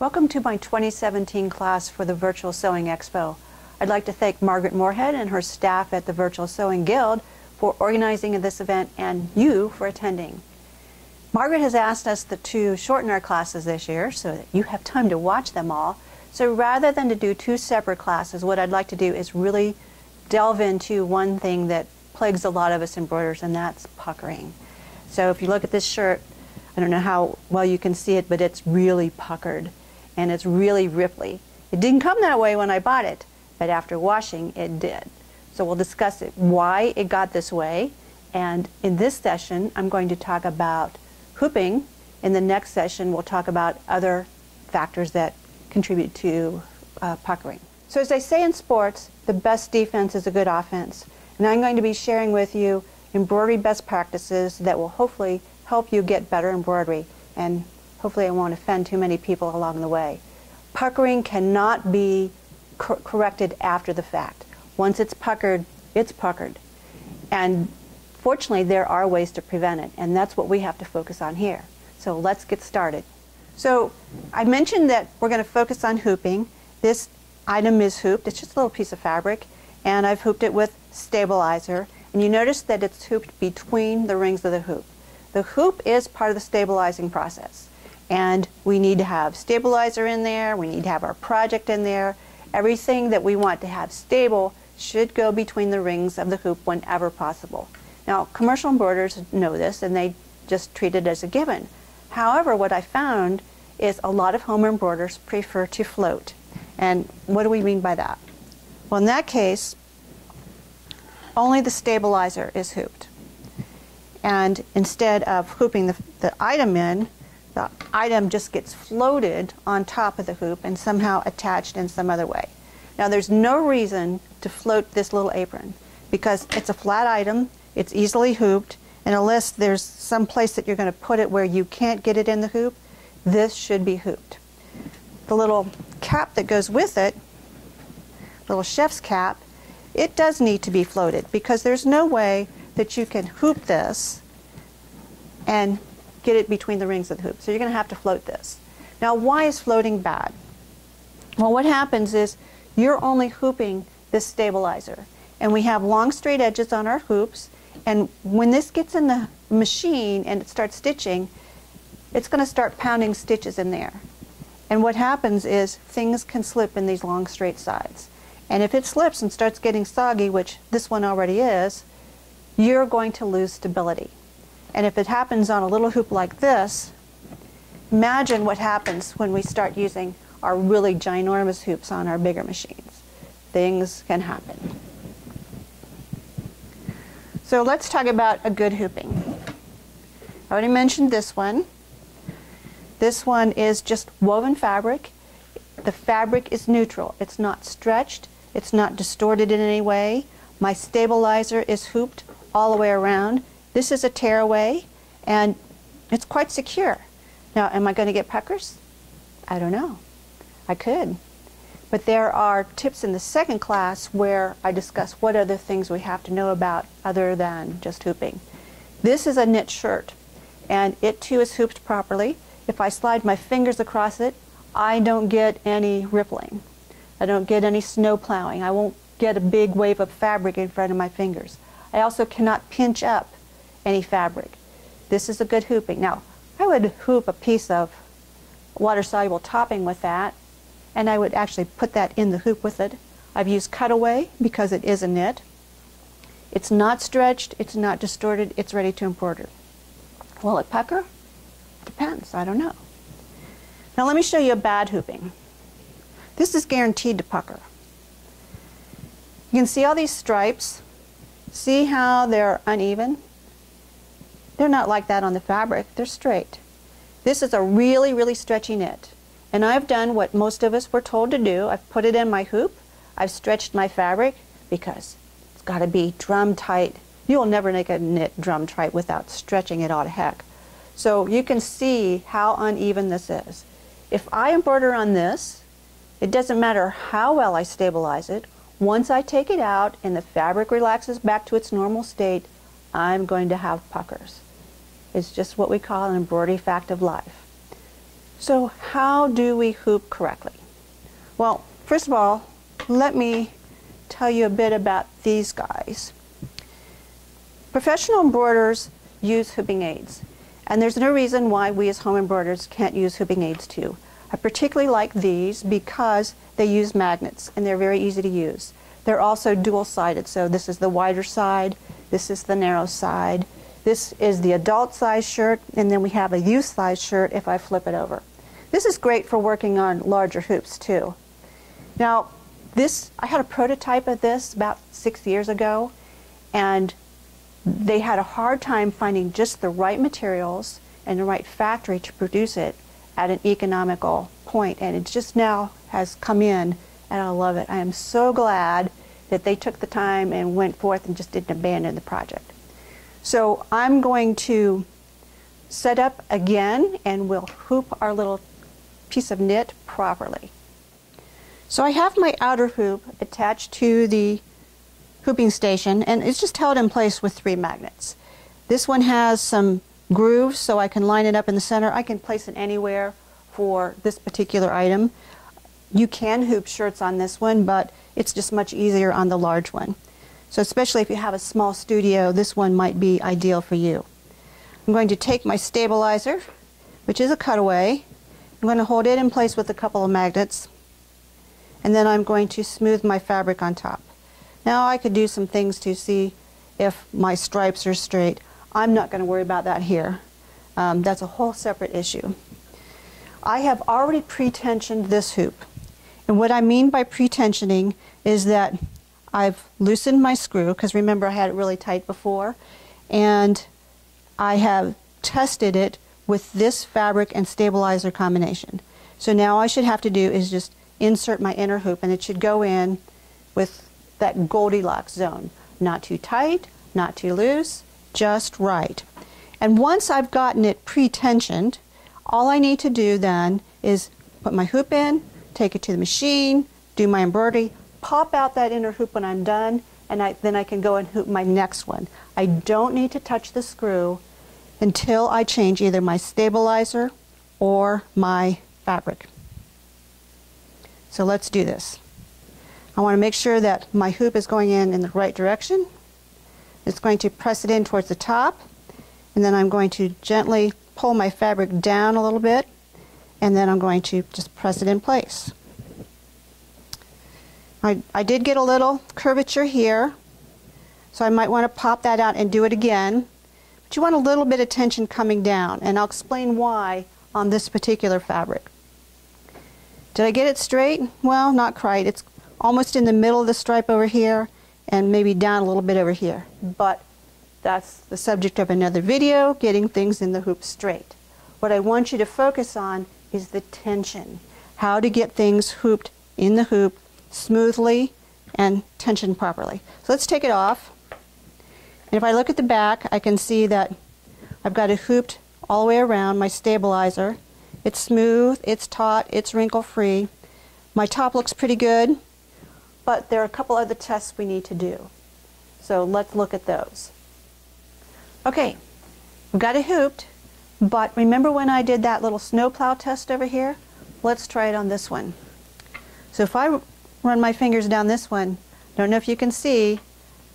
Welcome to my 2017 class for the Virtual Sewing Expo. I'd like to thank Margaret Moorhead and her staff at the Virtual Sewing Guild for organizing this event and you for attending. Margaret has asked us to shorten our classes this year so that you have time to watch them all. So rather than to do two separate classes, what I'd like to do is really delve into one thing that plagues a lot of us embroiderers, and that's puckering. So if you look at this shirt, I don't know how well you can see it, but it's really puckered. And it's really ripply. It didn't come that way when I bought it, but after washing it did. So we'll discuss it, why it got this way, and in this session I'm going to talk about hooping. In the next session we'll talk about other factors that contribute to puckering. So as they say in sports, the best defense is a good offense, and I'm going to be sharing with you embroidery best practices that will hopefully help you get better embroidery, and hopefully I won't offend too many people along the way. Puckering cannot be corrected after the fact. Once it's puckered, it's puckered. And fortunately, there are ways to prevent it, and that's what we have to focus on here. So let's get started. So I mentioned that we're going to focus on hooping. This item is hooped. It's just a little piece of fabric, and I've hooped it with stabilizer. And you notice that it's hooped between the rings of the hoop. The hoop is part of the stabilizing process. And we need to have stabilizer in there, we need to have our project in there. Everything that we want to have stable should go between the rings of the hoop whenever possible. Now, commercial embroiderers know this and they just treat it as a given. However, what I found is a lot of home embroiderers prefer to float. And what do we mean by that? Well, in that case, only the stabilizer is hooped. And instead of hooping the item in, the item just gets floated on top of the hoop and somehow attached in some other way. Now there's no reason to float this little apron because it's a flat item, it's easily hooped, and unless there's some place that you're going to put it where you can't get it in the hoop, this should be hooped. The little cap that goes with it, little chef's cap, it does need to be floated because there's no way that you can hoop this and get it between the rings of the hoop. So you're going to have to float this. Now why is floating bad? Well, what happens is you're only hooping this stabilizer, and we have long straight edges on our hoops, and when this gets in the machine and it starts stitching, it's going to start pounding stitches in there. And what happens is things can slip in these long straight sides. And if it slips and starts getting soggy, which this one already is, you're going to lose stability. And if it happens on a little hoop like this, imagine what happens when we start using our really ginormous hoops on our bigger machines. Things can happen. So let's talk about a good hooping. I already mentioned this one. This one is just woven fabric. The fabric is neutral. It's not stretched. It's not distorted in any way. My stabilizer is hooped all the way around. This is a tearaway, and it's quite secure. Now, am I going to get puckers? I don't know. I could. But there are tips in the second class where I discuss what other things we have to know about other than just hooping. This is a knit shirt, and it too is hooped properly. If I slide my fingers across it, I don't get any rippling. I don't get any snow plowing. I won't get a big wave of fabric in front of my fingers. I also cannot pinch up any fabric. This is a good hooping. Now, I would hoop a piece of water-soluble topping with that, and I would actually put that in the hoop with it. I've used cutaway because it is a knit. It's not stretched, it's not distorted, it's ready to embroider. Will it pucker? Depends, I don't know. Now let me show you a bad hooping. This is guaranteed to pucker. You can see all these stripes. See how they're uneven? They're not like that on the fabric, they're straight. This is a really, really stretchy knit. And I've done what most of us were told to do. I've put it in my hoop, I've stretched my fabric because it's gotta be drum tight. You'll never make a knit drum tight without stretching it all to heck. So you can see how uneven this is. If I embroider on this, it doesn't matter how well I stabilize it, once I take it out and the fabric relaxes back to its normal state, I'm going to have puckers. It's just what we call an embroidery fact of life. So how do we hoop correctly? Well, first of all, let me tell you a bit about these guys. Professional embroiderers use hooping aids, and there's no reason why we as home embroiderers can't use hooping aids too. I particularly like these because they use magnets and they're very easy to use. They're also dual-sided, so this is the wider side, this is the narrow side, this is the adult size shirt, and then we have a youth size shirt if I flip it over. This is great for working on larger hoops too. Now, this, I had a prototype of this about 6 years ago, and they had a hard time finding just the right materials and the right factory to produce it at an economical point, and it just now has come in, and I love it. I am so glad that they took the time and went forth and just didn't abandon the project. So I'm going to set up again, and we'll hoop our little piece of knit properly. So I have my outer hoop attached to the hooping station, and it's just held in place with 3 magnets. This one has some grooves, so I can line it up in the center. I can place it anywhere for this particular item. You can hoop shirts on this one, but it's just much easier on the large one. So especially if you have a small studio, this one might be ideal for you. I'm going to take my stabilizer, which is a cutaway. I'm going to hold it in place with a couple of magnets, and then I'm going to smooth my fabric on top. Now I could do some things to see if my stripes are straight. I'm not going to worry about that here. That's a whole separate issue. I have already pre-tensioned this hoop, and what I mean by pre-tensioning is that I've loosened my screw, because remember I had it really tight before, and I have tested it with this fabric and stabilizer combination. So now all I should have to do is just insert my inner hoop, and it should go in with that Goldilocks zone. Not too tight, not too loose, just right. And once I've gotten it pre-tensioned, all I need to do then is put my hoop in, take it to the machine, do my embroidery, pop out that inner hoop when I'm done, and then I can go and hoop my next one. I don't need to touch the screw until I change either my stabilizer or my fabric. So let's do this. I want to make sure that my hoop is going in the right direction. It's going to press it in towards the top, and then I'm going to gently pull my fabric down a little bit, and then I'm going to just press it in place. I did get a little curvature here, so I might want to pop that out and do it again, but you want a little bit of tension coming down, and I'll explain why on this particular fabric. Did I get it straight? Well, not quite. It's almost in the middle of the stripe over here, and maybe down a little bit over here, but that's the subject of another video, getting things in the hoop straight. What I want you to focus on is the tension, how to get things hooped in the hoop smoothly and tensioned properly. So let's take it off, and if I look at the back, I can see that I've got it hooped all the way around my stabilizer. It's smooth, it's taut, it's wrinkle free. My top looks pretty good, but there are a couple other tests we need to do. So let's look at those. Okay, we've got it hooped, but remember when I did that little snowplow test over here? Let's try it on this one. So if I run my fingers down this one, don't know if you can see,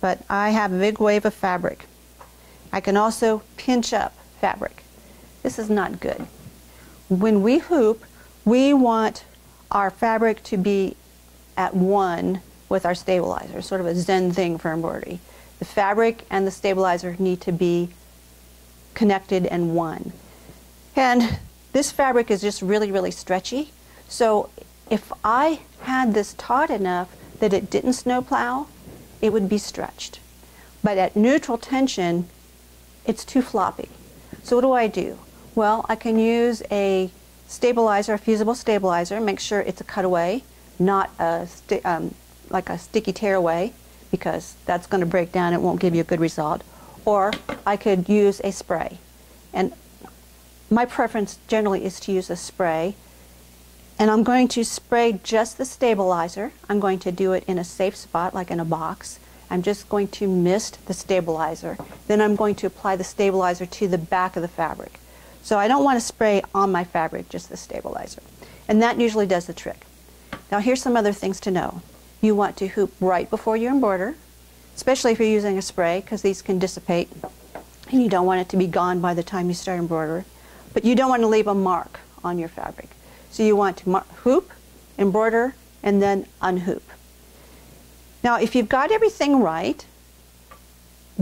but I have a big wave of fabric. I can also pinch up fabric. This is not good. When we hoop, we want our fabric to be at one with our stabilizer, sort of a zen thing for embroidery. The fabric and the stabilizer need to be connected and one. And this fabric is just really, really stretchy. So if I had this taut enough that it didn't snowplow, it would be stretched. But at neutral tension, it's too floppy. So what do I do? Well, I can use a stabilizer, a fusible stabilizer, make sure it's a cutaway, not a sticky tearaway, because that's going to break down, it won't give you a good result. Or I could use a spray, and my preference generally is to use a spray, and I'm going to spray just the stabilizer. I'm going to do it in a safe spot, like in a box. I'm just going to mist the stabilizer, then I'm going to apply the stabilizer to the back of the fabric. So I don't want to spray on my fabric, just the stabilizer. And that usually does the trick. Now here's some other things to know. You want to hoop right before you embroider, especially if you're using a spray, because these can dissipate and you don't want it to be gone by the time you start embroidering. But you don't want to leave a mark on your fabric. So you want to hoop, embroider, and then unhoop. Now if you've got everything right,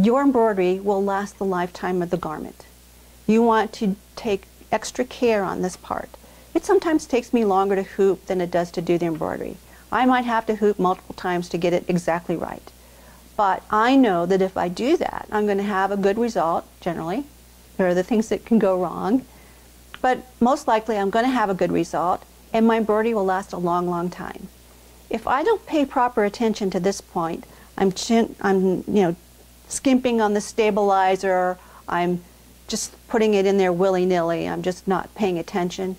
your embroidery will last the lifetime of the garment. You want to take extra care on this part. It sometimes takes me longer to hoop than it does to do the embroidery. I might have to hoop multiple times to get it exactly right. But I know that if I do that, I'm going to have a good result, generally. There are the things that can go wrong. But most likely I'm going to have a good result, and my embroidery will last a long, long time. If I don't pay proper attention to this point, I'm skimping on the stabilizer, I'm just putting it in there willy-nilly, I'm just not paying attention,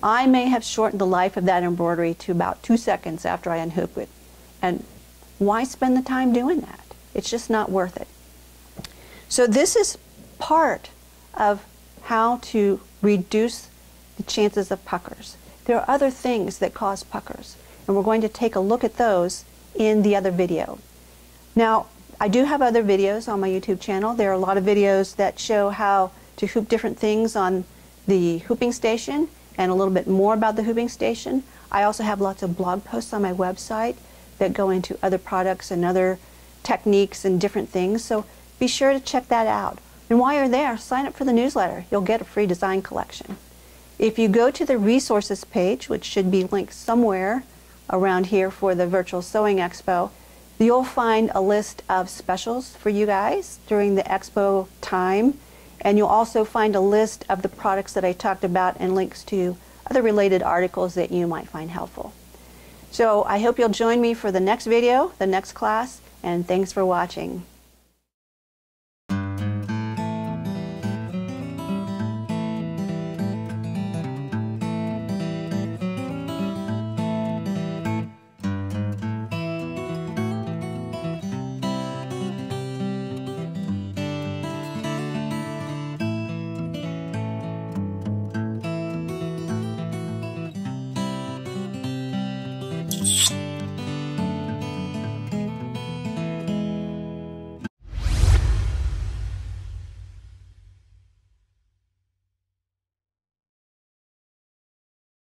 I may have shortened the life of that embroidery to about 2 seconds after I unhoop it. And why spend the time doing that? It's just not worth it. So this is part of how to reduce the chances of puckers. There are other things that cause puckers, and we're going to take a look at those in the other video. Now, I do have other videos on my YouTube channel. There are a lot of videos that show how to hoop different things on the hooping station and a little bit more about the hooping station. I also have lots of blog posts on my website that go into other products and other techniques and different things. So be sure to check that out. And while you're there, sign up for the newsletter. You'll get a free design collection. If you go to the resources page, which should be linked somewhere around here for the Virtual Sewing Expo, you'll find a list of specials for you guys during the expo time, and you'll also find a list of the products that I talked about and links to other related articles that you might find helpful. So I hope you'll join me for the next video, the next class, and thanks for watching.